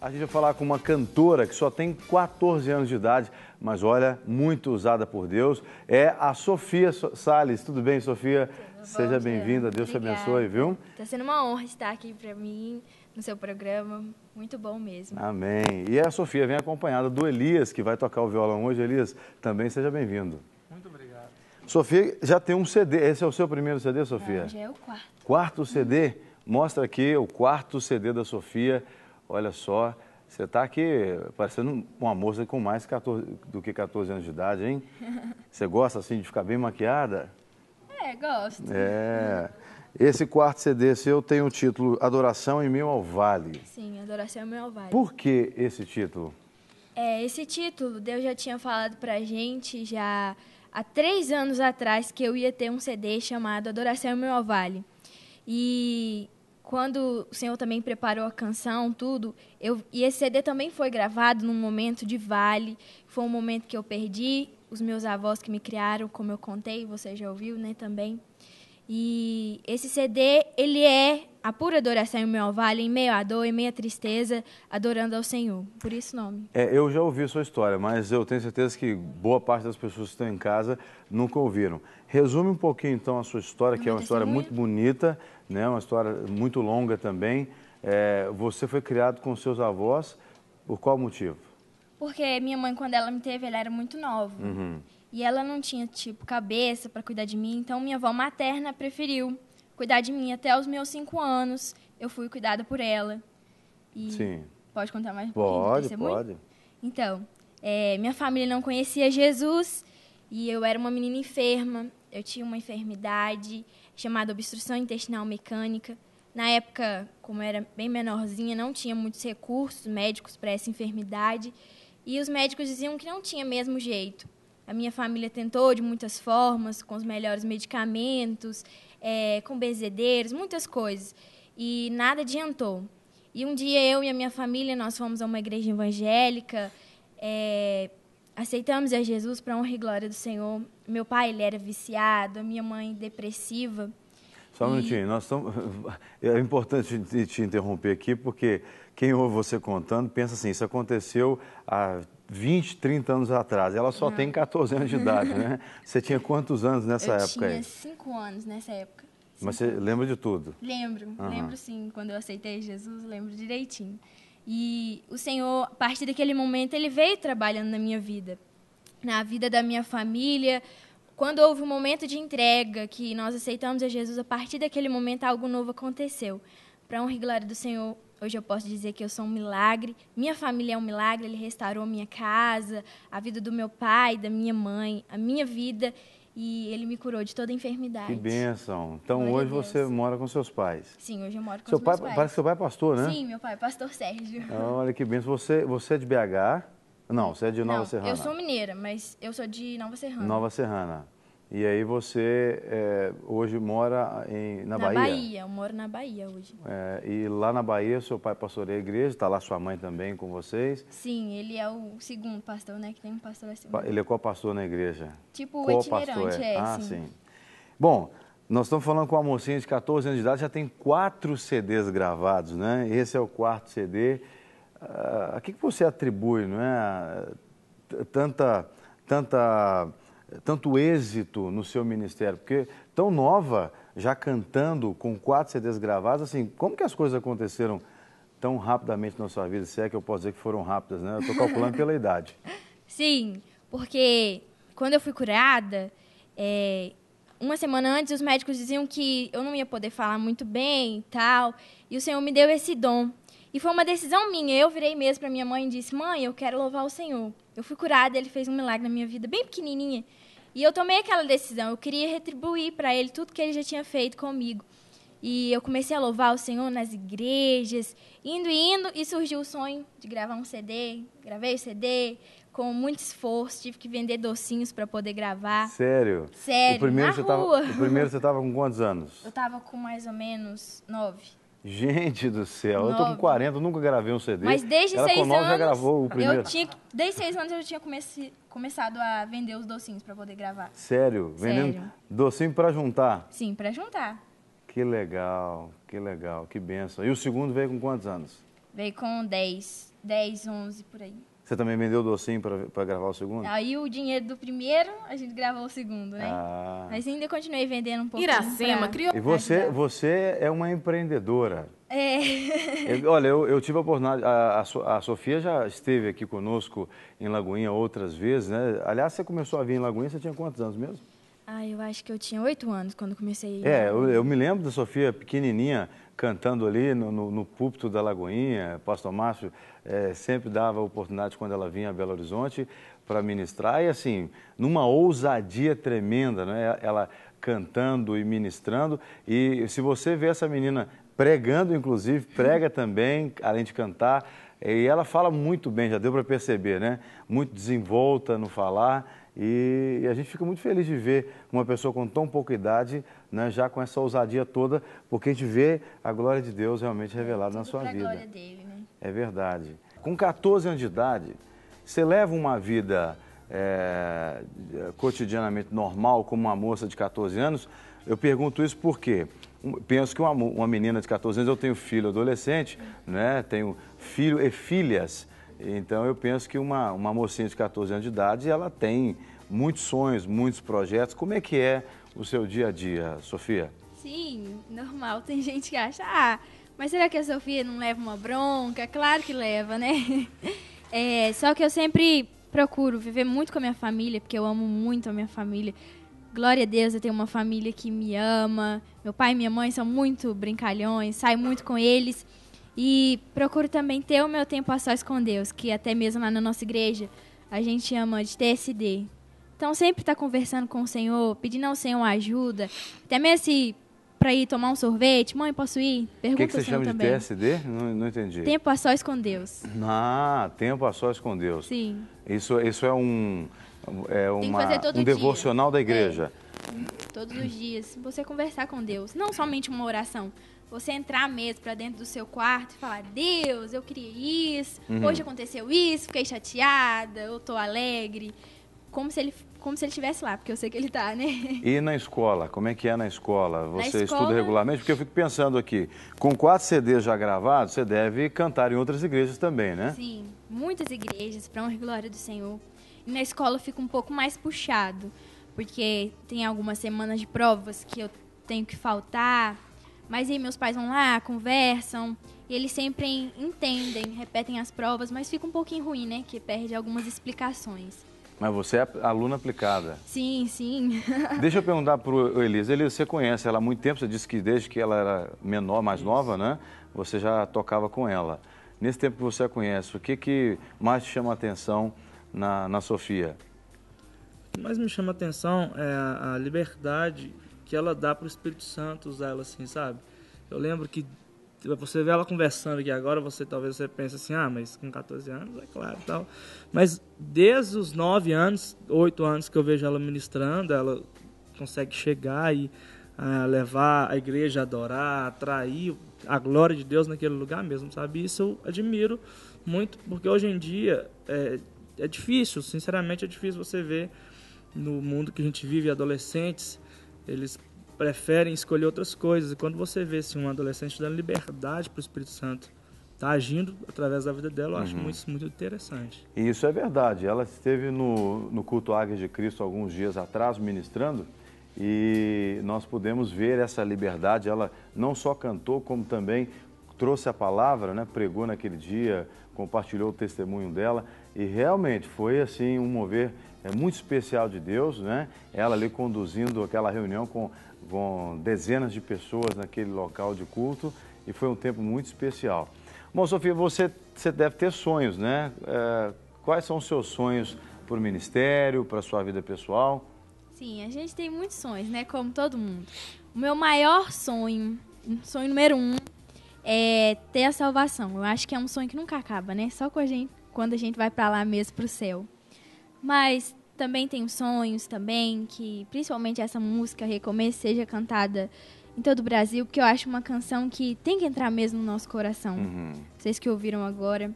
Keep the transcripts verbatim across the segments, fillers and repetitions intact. A gente vai falar com uma cantora que só tem quatorze anos de idade, mas olha, muito usada por Deus, é a Sophia Sales. Tudo bem, Sophia? Tudo Seja bem-vinda, Deus Obrigada. te abençoe, viu? Está sendo uma honra estar aqui para mim, no seu programa, muito bom mesmo. Amém. E a Sophia vem acompanhada do Elias, que vai tocar o violão hoje. Elias, também seja bem-vindo. Muito obrigado. Sophia já tem um C D, esse é o seu primeiro C D, Sophia? Não, já é o quarto. Quarto C D? Mostra aqui o quarto C D da Sophia. Olha só, você está aqui parecendo uma moça com mais quatorze, do que quatorze anos de idade, hein? Você gosta, assim, de ficar bem maquiada? É, gosto. É. Esse quarto C D seu tem o título Adoração em Meio ao Vale. Sim, Adoração em Meio ao Vale. Por que esse título? É, esse título, Deus já tinha falado pra gente já há três anos atrás que eu ia ter um C D chamado Adoração em Meio ao Vale. E... quando o Senhor também preparou a canção, tudo, eu, e esse C D também foi gravado num momento de vale, foi um momento que eu perdi os meus avós que me criaram, como eu contei, você já ouviu, né, também. E esse C D, ele é a pura adoração em meio ao vale, em meio à dor, em meio à tristeza, adorando ao Senhor, por isso o nome. É, eu já ouvi a sua história, mas eu tenho certeza que boa parte das pessoas que estão em casa nunca ouviram. Resume um pouquinho, então, a sua história, que é uma história muito bonita, né? Uma história muito longa também. É, você foi criado com seus avós, por qual motivo? Porque minha mãe, quando ela me teve, ela era muito nova. Uhum. E ela não tinha, tipo, cabeça para cuidar de mim, então minha avó materna preferiu cuidar de mim. Até os meus cinco anos, eu fui cuidada por ela. E Sim. Pode contar mais um pode, pouquinho? Pode, pode. Então, é, minha família não conhecia Jesus e eu era uma menina enferma. Eu tinha uma enfermidade chamada Obstrução Intestinal Mecânica. Na época, como eu era bem menorzinha, não tinha muitos recursos médicos para essa enfermidade. E os médicos diziam que não tinha mesmo jeito. A minha família tentou de muitas formas, com os melhores medicamentos, é, com benzedeiros, muitas coisas. E nada adiantou. E um dia eu e a minha família, nós fomos a uma igreja evangélica, é, aceitamos a Jesus para a honra e glória do Senhor. Meu pai, ele era viciado, a minha mãe depressiva. Só um e... minutinho, nós estamos... é importante te interromper aqui, porque quem ouve você contando pensa assim, isso aconteceu há vinte, trinta anos atrás. Ela só Não. tem quatorze anos de idade, né? Você tinha quantos anos nessa eu época aí? Eu tinha cinco anos nessa época. Cinco Mas você anos. lembra de tudo? Lembro, uhum. lembro sim. Quando eu aceitei Jesus, lembro direitinho. E o Senhor, a partir daquele momento, Ele veio trabalhando na minha vida, na vida da minha família. Quando houve um momento de entrega, que nós aceitamos a Jesus, a partir daquele momento algo novo aconteceu. Para a honra e glória do Senhor, hoje eu posso dizer que eu sou um milagre, minha família é um milagre, Ele restaurou minha casa, a vida do meu pai, da minha mãe, a minha vida, e Ele me curou de toda a enfermidade. Que bênção! Então Glória hoje você mora com seus pais? Sim, hoje eu moro com seu meus pai, pais. Parece que seu pai é pastor, né? Sim, meu pai é pastor Sérgio. Olha que bênção! Você, você é de B H? Não, você é de Nova Não, Serrana. Eu sou mineira, mas eu sou de Nova Serrana. Nova Serrana. E aí você é, hoje mora em, na, na Bahia? Na Bahia, eu moro na Bahia hoje. É, e lá na Bahia, seu pai pastoreia a igreja, está lá sua mãe também com vocês? Sim, ele é o segundo pastor, né, que tem um pastor assim. Ele é qual pastor na igreja? Tipo o itinerante, é, é ah, sim. sim. Bom, nós estamos falando com uma mocinha de quatorze anos de idade, já tem quatro C Ds gravados, né? Esse é o quarto C D. Uh, a que, que você atribui, não é, tanta... tanta tanto êxito no seu ministério, porque tão nova, já cantando, com quatro C Ds gravados, assim, como que as coisas aconteceram tão rapidamente na sua vida? Se é que eu posso dizer que foram rápidas, né? Eu estou calculando pela idade. Sim, porque quando eu fui curada, é, uma semana antes, os médicos diziam que eu não ia poder falar muito bem e tal, e o Senhor me deu esse dom. E foi uma decisão minha, eu virei mesmo para minha mãe e disse, mãe, eu quero louvar o Senhor. Eu fui curada, Ele fez um milagre na minha vida, bem pequenininha. E eu tomei aquela decisão, eu queria retribuir para Ele tudo que Ele já tinha feito comigo. E eu comecei a louvar o Senhor nas igrejas, indo e indo, e surgiu o sonho de gravar um C D. Gravei o C D com muito esforço, tive que vender docinhos para poder gravar. Sério? Sério, o primeiro na você rua. Tava, o primeiro você estava com quantos anos? Eu estava com mais ou menos nove. Gente do céu, nove. Eu tô com quarenta, nunca gravei um C D. Mas desde Ela seis com nove anos, já gravou o primeiro. Eu tinha, desde seis anos eu tinha comece, começado a vender os docinhos para poder gravar. Sério? Sério. Vendendo docinho para juntar? Sim, para juntar. Que legal, que legal, que benção. E o segundo veio com quantos anos? Veio com dez, onze por aí. Você também vendeu o docinho para gravar o segundo? Aí o dinheiro do primeiro, a gente gravou o segundo, né? Ah. Mas ainda continuei vendendo um pouco. Iracema, pra... criou... E você, você é uma empreendedora. É. Eu, olha, eu, eu tive a oportunidade... A, a, a Sofia já esteve aqui conosco em Lagoinha outras vezes, né? Aliás, você começou a vir em Lagoinha, você tinha quantos anos mesmo? Ah, eu acho que eu tinha oito anos quando comecei. É, eu, eu me lembro da Sofia pequenininha, cantando ali no, no, no púlpito da Lagoinha. Pastor Márcio é, sempre dava oportunidade quando ela vinha a Belo Horizonte para ministrar. E assim, numa ousadia tremenda, né? Ela cantando e ministrando. E se você vê essa menina pregando, inclusive, prega também, além de cantar. E ela fala muito bem, já deu para perceber, né? Muito desenvolta no falar. E a gente fica muito feliz de ver uma pessoa com tão pouca idade, né, já com essa ousadia toda, porque a gente vê a glória de Deus realmente revelada na sua vida. A glória dele, né? É verdade. Com catorze anos de idade, você leva uma vida é, cotidianamente normal como uma moça de catorze anos? Eu pergunto isso porque penso que uma, uma menina de catorze anos, eu tenho filho adolescente, né, tenho filho e filhas. Então, eu penso que uma, uma mocinha de catorze anos de idade, ela tem muitos sonhos, muitos projetos. Como é que é o seu dia a dia, Sofia? Sim, normal. Tem gente que acha, ah, mas será que a Sofia não leva uma bronca? Claro que leva, né? É, só que eu sempre procuro viver muito com a minha família, porque eu amo muito a minha família. Glória a Deus, eu tenho uma família que me ama. Meu pai e minha mãe são muito brincalhões, saio muito com eles. E procuro também ter o meu tempo a sós com Deus, que até mesmo lá na nossa igreja a gente chama de T S D. Então, sempre estar conversando com o Senhor, pedindo ao Senhor ajuda. Até mesmo se para ir tomar um sorvete, mãe, posso ir? Pergunta ao Senhor também. O que você chama de T S D? Não, não entendi. Tempo a sós com Deus. Ah, tempo a sós com Deus. Sim. Isso, isso é um, é uma, um devocional da igreja. É. Todos os dias. Você conversar com Deus, não somente uma oração. Você entrar mesmo para dentro do seu quarto e falar, Deus, eu queria isso, uhum. Hoje aconteceu isso, fiquei chateada, eu tô alegre. Como se ele como se ele estivesse lá, porque eu sei que ele tá, né? E na escola, como é que é na escola? Você na escola... estuda regularmente? Porque eu fico pensando aqui, com quatro C Ds já gravados, você deve cantar em outras igrejas também, né? Sim, muitas igrejas, para honra e glória do Senhor. E na escola fica um pouco mais puxado, porque tem algumas semanas de provas que eu tenho que faltar. Mas aí meus pais vão lá, conversam, e eles sempre entendem, repetem as provas, mas fica um pouquinho ruim, né? Que perde algumas explicações. Mas você é aluna aplicada. Sim, sim. Deixa eu perguntar para o Elias. Elias, você conhece ela há muito tempo, você disse que desde que ela era menor, mais nova, né? Você já tocava com ela. Nesse tempo que você a conhece, o que, que mais te chama a atenção na, na Sofia? O que mais me chama a atenção é a liberdade que ela dá para o Espírito Santo usar ela assim, sabe? Eu lembro que você vê ela conversando aqui agora, você talvez você pense assim, ah, mas com catorze anos, é claro, tal. Mas desde os nove anos, oito anos que eu vejo ela ministrando, ela consegue chegar e ah, levar a igreja a adorar, atrair a glória de Deus naquele lugar mesmo, sabe? Isso eu admiro muito, porque hoje em dia é, é difícil, sinceramente é difícil você ver no mundo que a gente vive, adolescentes, eles preferem escolher outras coisas. E quando você vê assim, um adolescente dando liberdade para o Espírito Santo, tá agindo através da vida dela, eu acho uhum. muito, muito interessante. E isso é verdade. Ela esteve no, no culto Águia de Cristo alguns dias atrás, ministrando, e nós pudemos ver essa liberdade. Ela não só cantou, como também trouxe a palavra, né? Pregou naquele dia, compartilhou o testemunho dela. E realmente foi assim um mover é, muito especial de Deus, né? Ela ali conduzindo aquela reunião com, com dezenas de pessoas naquele local de culto, e foi um tempo muito especial. Bom, Sofia, você, você deve ter sonhos, né? É, quais são os seus sonhos para o ministério, para a sua vida pessoal? Sim, a gente tem muitos sonhos, né? Como todo mundo. O meu maior sonho, sonho número um, é ter a salvação. Eu acho que é um sonho que nunca acaba, né? Só com a gente, quando a gente vai para lá mesmo, para o céu. Mas também tenho sonhos também que, principalmente essa música Recomeço, seja cantada em todo o Brasil, porque eu acho uma canção que tem que entrar mesmo no nosso coração. Uhum. Vocês que ouviram agora.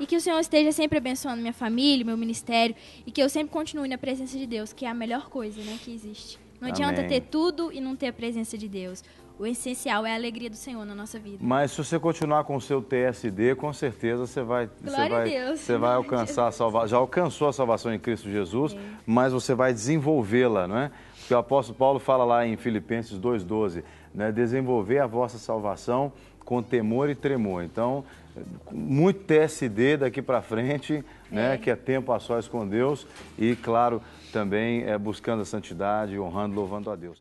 E que o Senhor esteja sempre abençoando minha família, meu ministério, e que eu sempre continue na presença de Deus, que é a melhor coisa, né, que existe. Não Amém. Adianta ter tudo e não ter a presença de Deus. O essencial é a alegria do Senhor na nossa vida. Mas se você continuar com o seu T S D, com certeza você vai, você vai, você vai alcançar a salvação. Já alcançou a salvação em Cristo Jesus, é. mas você vai desenvolvê-la, não é? Porque o apóstolo Paulo fala lá em Filipenses dois, doze, né? Desenvolver a vossa salvação com temor e tremor. Então, muito T S D daqui para frente, né? É. Que é tempo a sós com Deus e, claro, também é buscando a santidade, honrando, louvando a Deus.